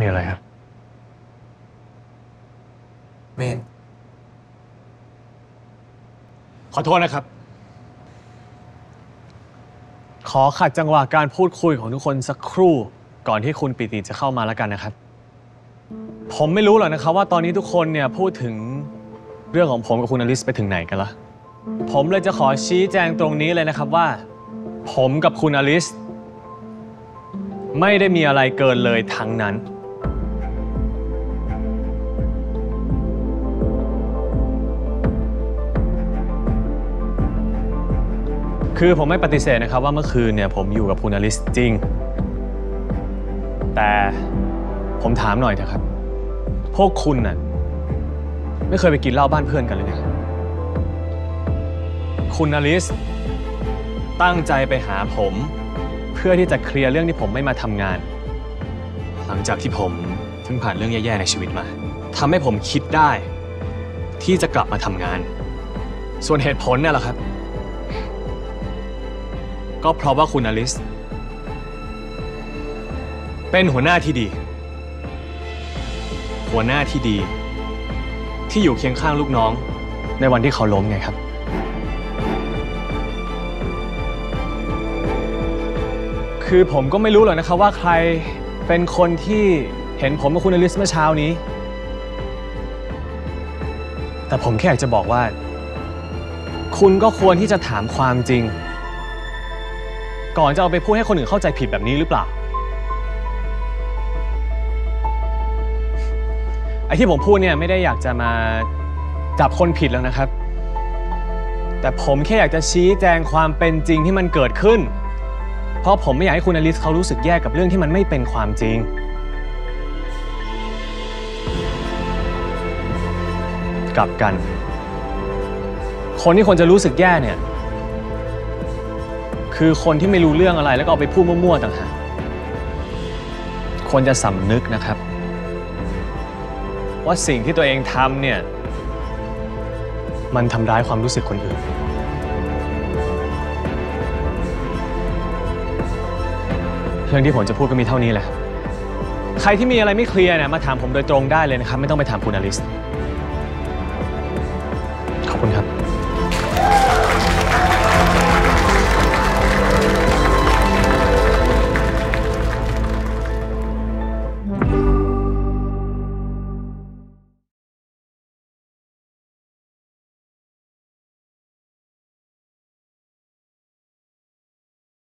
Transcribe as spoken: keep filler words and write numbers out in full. มีอะไรครับเมธขอโทษนะครับขอขัดจังหวะการพูดคุยของทุกคนสักครู่ก่อนที่คุณปิติจะเข้ามาแล้วกันนะครับผมไม่รู้หรอกนะครับว่าตอนนี้ทุกคนเนี่ยพูดถึงเรื่องของผมกับคุณอลิซไปถึงไหนกันละผมเลยจะขอชี้แจงตรงนี้เลยนะครับว่าผมกับคุณอลิซไม่ได้มีอะไรเกินเลยทั้งนั้นคือผมไม่ปฏิเสธนะครับว่าเมื่อคืนเนี่ยผมอยู่กับคุณอลิซจริงแต่ผมถามหน่อยเถอะครับพวกคุณน่ะไม่เคยไปกินเหล้าบ้านเพื่อนกันเลยนะครับคุณอลิซตั้งใจไปหาผมเพื่อที่จะเคลียร์เรื่องที่ผมไม่มาทำงานหลังจากที่ผมเพิ่งผ่านเรื่องแย่ๆในชีวิตมาทำให้ผมคิดได้ที่จะกลับมาทำงานส่วนเหตุผลเนี่ยแหละครับก็เพราะว่าคุณอลิซเป็นหัวหน้าที่ดีหัวหน้าที่ดีที่อยู่เคียงข้างลูกน้องในวันที่เขาล้มไงครับคือผมก็ไม่รู้หรอกนะครับว่าใครเป็นคนที่เห็นผมกับคุณอลิซเมื่อเช้านี้แต่ผมแค่อยากจะบอกว่าคุณก็ควรที่จะถามความจริงก่อนจะเอาไปพูดให้คนอื่นเข้าใจผิดแบบนี้หรือเปล่าไอ้ที่ผมพูดเนี่ยไม่ได้อยากจะมาจับคนผิดแล้วนะครับแต่ผมแค่อยากจะชี้แจงความเป็นจริงที่มันเกิดขึ้นเพราะผมไม่อยากให้คุณอลิซเขารู้สึกแย่กับเรื่องที่มันไม่เป็นความจริงกลับกันคนที่ควรจะรู้สึกแย่เนี่ยคือคนที่ไม่รู้เรื่องอะไรแล้วก็เอาไปพูดมั่วๆต่างหากควรจะสำนึกนะครับว่าสิ่งที่ตัวเองทำเนี่ยมันทำร้ายความรู้สึกคนอื่นเรื่องที่ผมจะพูดก็มีเท่านี้แหละใครที่มีอะไรไม่เคลียร์เนี่ยมาถามผมโดยตรงได้เลยนะครับไม่ต้องไปถามคุณอลิซขอบคุณครับ